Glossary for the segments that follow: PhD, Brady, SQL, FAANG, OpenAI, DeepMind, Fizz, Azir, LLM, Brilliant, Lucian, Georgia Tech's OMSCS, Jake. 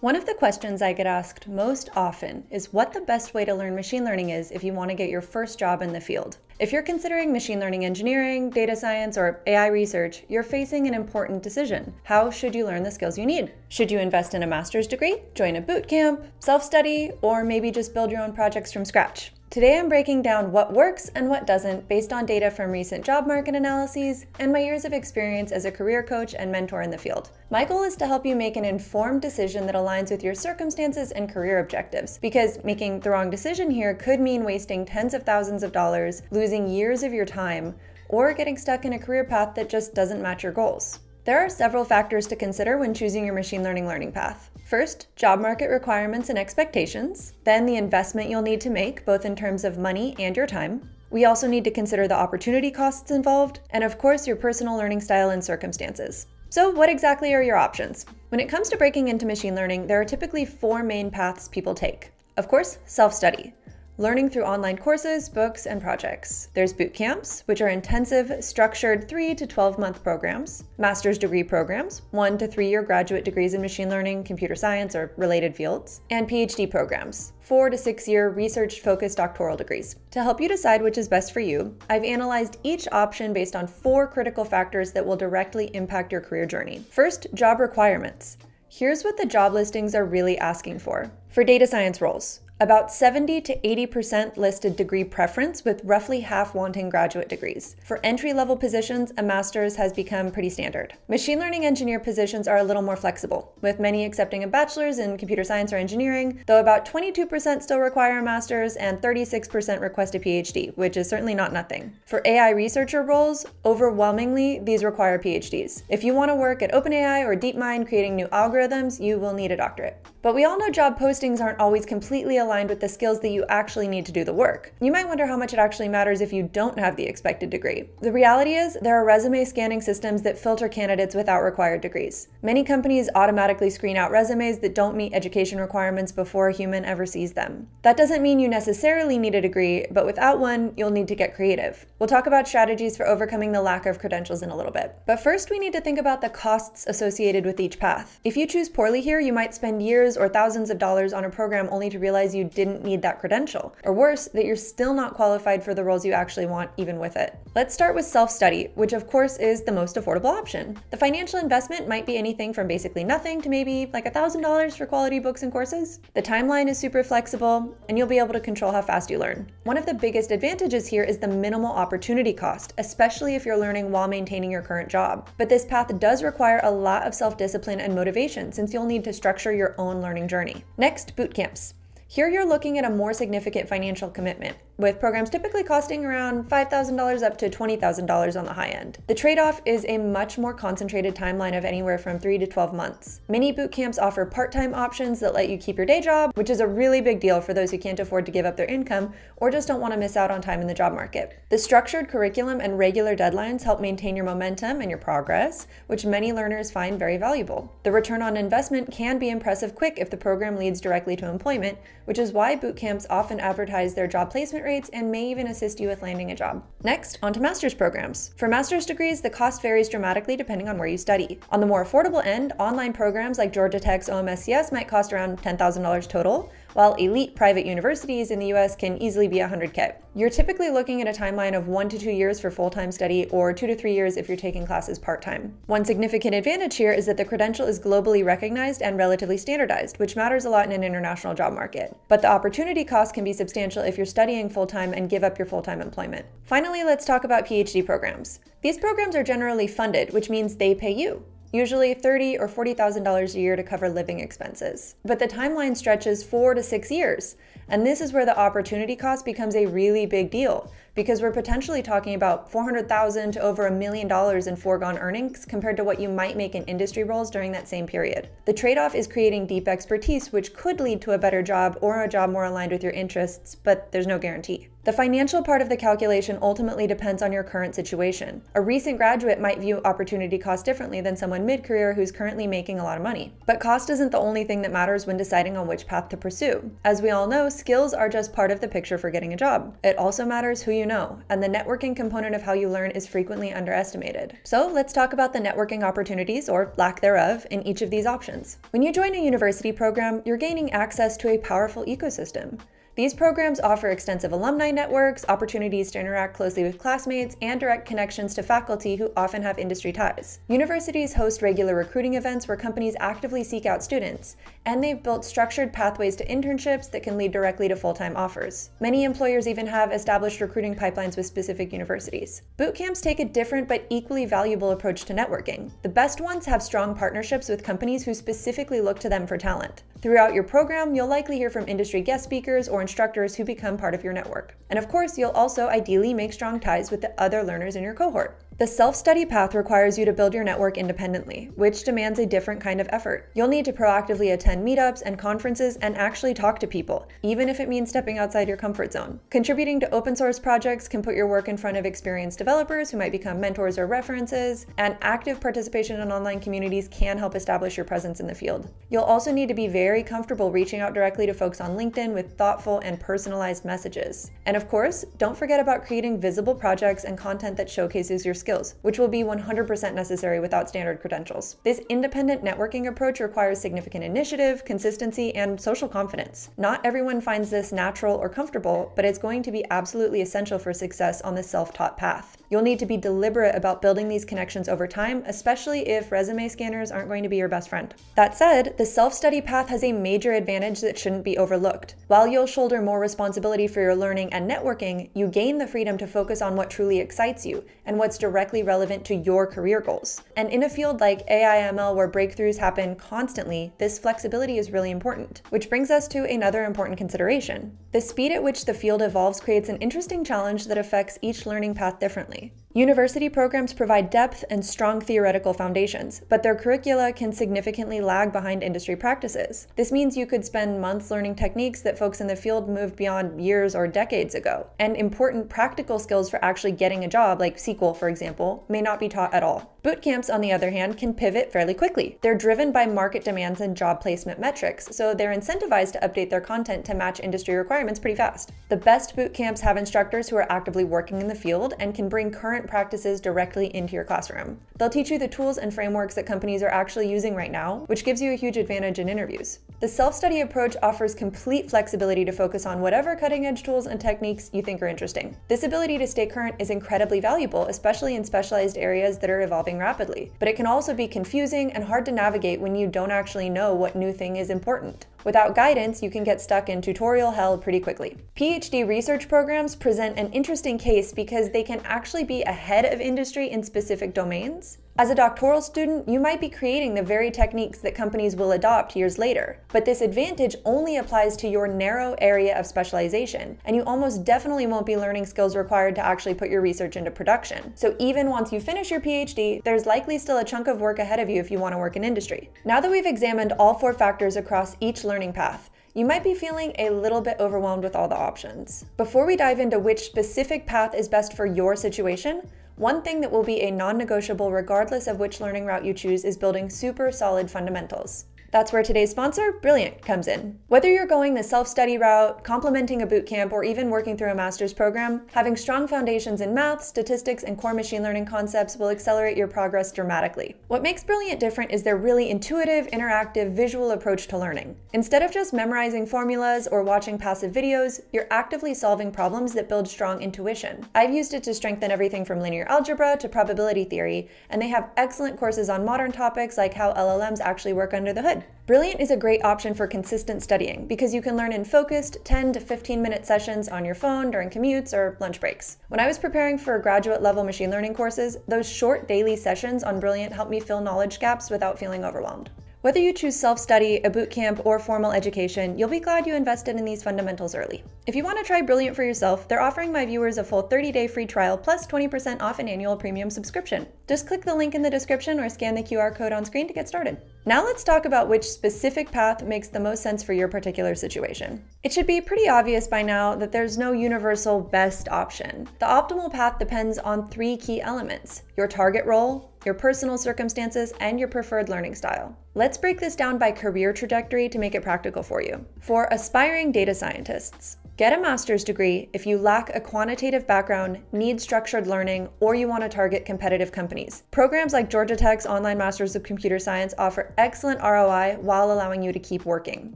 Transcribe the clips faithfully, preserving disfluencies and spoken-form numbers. One of the questions I get asked most often is what the best way to learn machine learning is if you want to get your first job in the field. If you're considering machine learning engineering, data science, or A I research, you're facing an important decision. How should you learn the skills you need? Should you invest in a master's degree, join a boot camp, self-study, or maybe just build your own projects from scratch? Today I'm breaking down what works and what doesn't based on data from recent job market analyses and my years of experience as a career coach and mentor in the field. My goal is to help you make an informed decision that aligns with your circumstances and career objectives, because making the wrong decision here could mean wasting tens of thousands of dollars, losing years of your time, or getting stuck in a career path that just doesn't match your goals. There are several factors to consider when choosing your machine learning learning path. First, job market requirements and expectations. Then the investment you'll need to make, both in terms of money and your time. We also need to consider the opportunity costs involved, and of course your personal learning style and circumstances. So what exactly are your options? When it comes to breaking into machine learning, there are typically four main paths people take. Of course, self-study. Learning through online courses, books, and projects. There's boot camps, which are intensive, structured three to twelve month programs, master's degree programs, one to three year graduate degrees in machine learning, computer science, or related fields, and PhD programs, four to six year research-focused doctoral degrees. To help you decide which is best for you, I've analyzed each option based on four critical factors that will directly impact your career journey. First, job requirements. Here's what the job listings are really asking for. For data science roles, about seventy to eighty percent listed degree preference, with roughly half wanting graduate degrees. For entry-level positions, a master's has become pretty standard. Machine learning engineer positions are a little more flexible, with many accepting a bachelor's in computer science or engineering, though about twenty-two percent still require a master's and thirty-six percent request a PhD, which is certainly not nothing. For A I researcher roles, overwhelmingly, these require P H Ds. If you want to work at OpenAI or DeepMind creating new algorithms, you will need a doctorate. But we all know job postings aren't always completely aligned with the skills that you actually need to do the work. You might wonder how much it actually matters if you don't have the expected degree. The reality is there are resume scanning systems that filter candidates without required degrees. Many companies automatically screen out resumes that don't meet education requirements before a human ever sees them. That doesn't mean you necessarily need a degree, but without one, you'll need to get creative. We'll talk about strategies for overcoming the lack of credentials in a little bit. But first, we need to think about the costs associated with each path. If you choose poorly here, you might spend years or thousands of dollars on a program only to realize you didn't need that credential, or worse, that you're still not qualified for the roles you actually want even with it. Let's start with self-study, which of course is the most affordable option. The financial investment might be anything from basically nothing to maybe like one thousand dollars for quality books and courses. The timeline is super flexible, and you'll be able to control how fast you learn. One of the biggest advantages here is the minimal opportunity cost, especially if you're learning while maintaining your current job. But this path does require a lot of self-discipline and motivation, since you'll need to structure your own learning journey. Next, boot camps. Here you're looking at a more significant financial commitment, with programs typically costing around five thousand dollars up to twenty thousand dollars on the high end. The trade-off is a much more concentrated timeline of anywhere from three to twelve months. Many boot camps offer part-time options that let you keep your day job, which is a really big deal for those who can't afford to give up their income or just don't want to miss out on time in the job market. The structured curriculum and regular deadlines help maintain your momentum and your progress, which many learners find very valuable. The return on investment can be impressive quick if the program leads directly to employment, which is why boot camps often advertise their job placement rates and may even assist you with landing a job. Next, onto master's programs. For master's degrees, the cost varies dramatically depending on where you study. On the more affordable end, online programs like Georgia Tech's O M S C S might cost around ten thousand dollars total, while elite private universities in the U S can easily be one hundred K. You're typically looking at a timeline of one to two years for full-time study, or two to three years if you're taking classes part-time. One significant advantage here is that the credential is globally recognized and relatively standardized, which matters a lot in an international job market. But the opportunity cost can be substantial if you're studying full-time and give up your full-time employment. Finally, let's talk about P H D programs. These programs are generally funded, which means they pay you, usually thirty thousand or forty thousand dollars a year to cover living expenses. But the timeline stretches four to six years, and this is where the opportunity cost becomes a really big deal, because we're potentially talking about four hundred thousand dollars to over a million dollars in foregone earnings compared to what you might make in industry roles during that same period. The trade-off is creating deep expertise, which could lead to a better job or a job more aligned with your interests, but there's no guarantee. The financial part of the calculation ultimately depends on your current situation. A recent graduate might view opportunity cost differently than someone mid-career who's currently making a lot of money. But cost isn't the only thing that matters when deciding on which path to pursue. As we all know, skills are just part of the picture for getting a job. It also matters who you know, and the networking component of how you learn is frequently underestimated. So let's talk about the networking opportunities, or lack thereof, in each of these options. When you join a university program, you're gaining access to a powerful ecosystem. These programs offer extensive alumni networks, opportunities to interact closely with classmates, and direct connections to faculty who often have industry ties. Universities host regular recruiting events where companies actively seek out students, and they've built structured pathways to internships that can lead directly to full-time offers. Many employers even have established recruiting pipelines with specific universities. Bootcamps take a different but equally valuable approach to networking. The best ones have strong partnerships with companies who specifically look to them for talent. Throughout your program, you'll likely hear from industry guest speakers or instructors who become part of your network. And of course, you'll also ideally make strong ties with the other learners in your cohort. The self-study path requires you to build your network independently, which demands a different kind of effort. You'll need to proactively attend meetups and conferences and actually talk to people, even if it means stepping outside your comfort zone. Contributing to open source projects can put your work in front of experienced developers who might become mentors or references, and active participation in online communities can help establish your presence in the field. You'll also need to be very comfortable reaching out directly to folks on LinkedIn with thoughtful and personalized messages. And of course, don't forget about creating visible projects and content that showcases your skills. Skills, which will be one hundred percent necessary without standard credentials. This independent networking approach requires significant initiative, consistency, and social confidence. Not everyone finds this natural or comfortable, but it's going to be absolutely essential for success on this self-taught path. You'll need to be deliberate about building these connections over time, especially if resume scanners aren't going to be your best friend. That said, the self-study path has a major advantage that shouldn't be overlooked. While you'll shoulder more responsibility for your learning and networking, you gain the freedom to focus on what truly excites you and what's directly directly relevant to your career goals. And in a field like A I M L where breakthroughs happen constantly, this flexibility is really important. Which brings us to another important consideration. The speed at which the field evolves creates an interesting challenge that affects each learning path differently. University programs provide depth and strong theoretical foundations, but their curricula can significantly lag behind industry practices. This means you could spend months learning techniques that folks in the field moved beyond years or decades ago. And important practical skills for actually getting a job, like S Q L for example, may not be taught at all. Bootcamps, on the other hand, can pivot fairly quickly. They're driven by market demands and job placement metrics, so they're incentivized to update their content to match industry requirements pretty fast. The best bootcamps have instructors who are actively working in the field and can bring current practices directly into your classroom. They'll teach you the tools and frameworks that companies are actually using right now, which gives you a huge advantage in interviews. The self-study approach offers complete flexibility to focus on whatever cutting-edge tools and techniques you think are interesting. This ability to stay current is incredibly valuable, especially in specialized areas that are evolving rapidly, but it can also be confusing and hard to navigate when you don't actually know what new thing is important. Without guidance, you can get stuck in tutorial hell pretty quickly. PhD research programs present an interesting case because they can actually be ahead of industry in specific domains. As a doctoral student, you might be creating the very techniques that companies will adopt years later, but this advantage only applies to your narrow area of specialization, and you almost definitely won't be learning skills required to actually put your research into production. So even once you finish your PhD, there's likely still a chunk of work ahead of you if you want to work in industry. Now that we've examined all four factors across each learning path, you might be feeling a little bit overwhelmed with all the options. Before we dive into which specific path is best for your situation, one thing that will be a non-negotiable regardless of which learning route you choose is building super solid fundamentals. That's where today's sponsor, Brilliant, comes in. Whether you're going the self-study route, complementing a bootcamp, or even working through a master's program, having strong foundations in math, statistics, and core machine learning concepts will accelerate your progress dramatically. What makes Brilliant different is their really intuitive, interactive, visual approach to learning. Instead of just memorizing formulas or watching passive videos, you're actively solving problems that build strong intuition. I've used it to strengthen everything from linear algebra to probability theory, and they have excellent courses on modern topics like how L L Ms actually work under the hood. Brilliant is a great option for consistent studying because you can learn in focused ten to fifteen minute sessions on your phone during commutes or lunch breaks. When I was preparing for graduate level machine learning courses, those short daily sessions on Brilliant helped me fill knowledge gaps without feeling overwhelmed. Whether you choose self-study, a bootcamp, or formal education, you'll be glad you invested in these fundamentals early. If you want to try Brilliant for yourself, they're offering my viewers a full thirty day free trial plus twenty percent off an annual premium subscription. Just click the link in the description or scan the Q R code on screen to get started. Now let's talk about which specific path makes the most sense for your particular situation. It should be pretty obvious by now that there's no universal best option. The optimal path depends on three key elements: your target role, your personal circumstances, and your preferred learning style. Let's break this down by career trajectory to make it practical for you. For aspiring data scientists, Get a master's degree if you lack a quantitative background, need structured learning, or you want to target competitive companies. Programs like Georgia Tech's Online Masters of Computer Science offer excellent R O I while allowing you to keep working.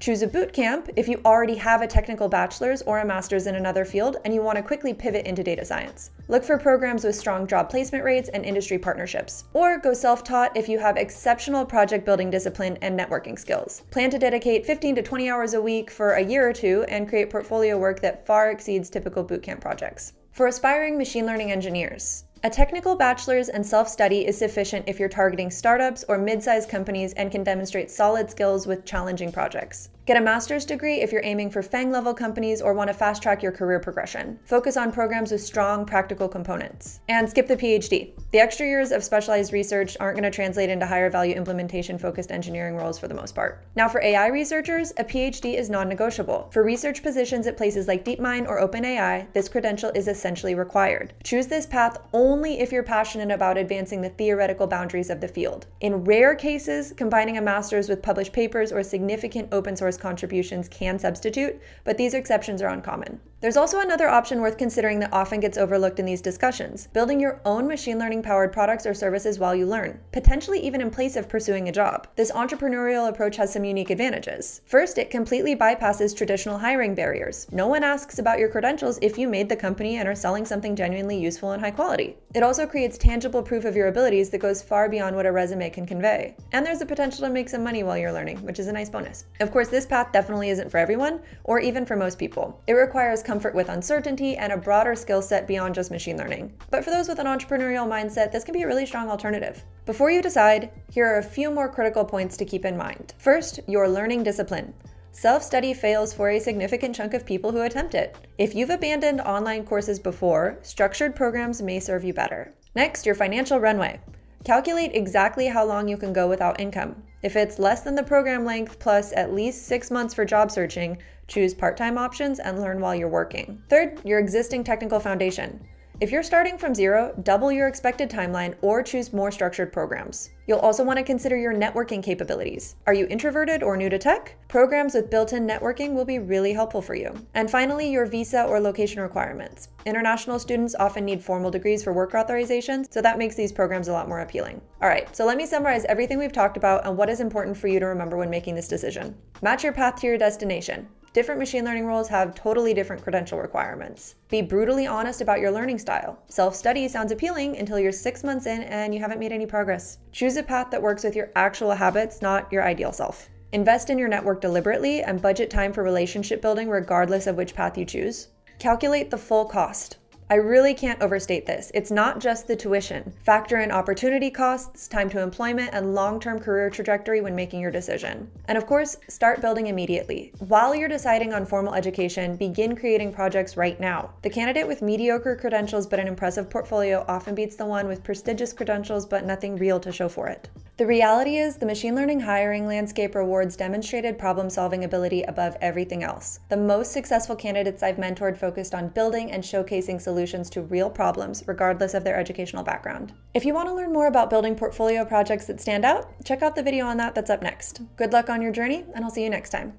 Choose a boot camp if you already have a technical bachelor's or a master's in another field and you want to quickly pivot into data science. Look for programs with strong job placement rates and industry partnerships, or go self-taught if you have exceptional project building discipline and networking skills. Plan to dedicate fifteen to twenty hours a week for a year or two and create portfolio work that far exceeds typical bootcamp projects. For aspiring machine learning engineers, a technical bachelor's and self-study is sufficient if you're targeting startups or mid-sized companies and can demonstrate solid skills with challenging projects. Get a master's degree if you're aiming for FAANG level companies or want to fast-track your career progression. Focus on programs with strong practical components. And skip the PhD. The extra years of specialized research aren't going to translate into higher value implementation-focused engineering roles for the most part. Now for A I researchers, a PhD is non-negotiable. For research positions at places like DeepMind or OpenAI, this credential is essentially required. Choose this path only if you're passionate about advancing the theoretical boundaries of the field. In rare cases, combining a master's with published papers or significant open source contributions can substitute, but these exceptions are uncommon. There's also another option worth considering that often gets overlooked in these discussions: building your own machine learning-powered products or services while you learn, potentially even in place of pursuing a job. This entrepreneurial approach has some unique advantages. First, it completely bypasses traditional hiring barriers. No one asks about your credentials if you made the company and are selling something genuinely useful and high quality. It also creates tangible proof of your abilities that goes far beyond what a resume can convey. And there's the potential to make some money while you're learning, which is a nice bonus. Of course, this path definitely isn't for everyone, or even for most people. It requires comfort with uncertainty and a broader skill set beyond just machine learning. But for those with an entrepreneurial mindset, this can be a really strong alternative. Before you decide, here are a few more critical points to keep in mind. First, your learning discipline. Self-study fails for a significant chunk of people who attempt it. If you've abandoned online courses before, structured programs may serve you better. Next, your financial runway. Calculate exactly how long you can go without income. If it's less than the program length plus at least six months for job searching, choose part-time options and learn while you're working. Third, your existing technical foundation. If you're starting from zero, double your expected timeline or choose more structured programs. You'll also want to consider your networking capabilities. Are you introverted or new to tech? Programs with built-in networking will be really helpful for you. And finally, your visa or location requirements. International students often need formal degrees for work authorizations, so that makes these programs a lot more appealing. All right, so let me summarize everything we've talked about and what is important for you to remember when making this decision. Match your path to your destination. Different machine learning roles have totally different credential requirements. Be brutally honest about your learning style. Self-study sounds appealing until you're six months in and you haven't made any progress. Choose a path that works with your actual habits, not your ideal self. Invest in your network deliberately and budget time for relationship building regardless of which path you choose. Calculate the full cost. I really can't overstate this. It's not just the tuition. Factor in opportunity costs, time to employment, and long-term career trajectory when making your decision. And of course, start building immediately. While you're deciding on formal education, begin creating projects right now. The candidate with mediocre credentials but an impressive portfolio often beats the one with prestigious credentials but nothing real to show for it. The reality is the machine learning hiring landscape rewards demonstrated problem-solving ability above everything else. The most successful candidates I've mentored focused on building and showcasing solutions to real problems, regardless of their educational background. If you want to learn more about building portfolio projects that stand out, check out the video on that that's up next. Good luck on your journey, and I'll see you next time.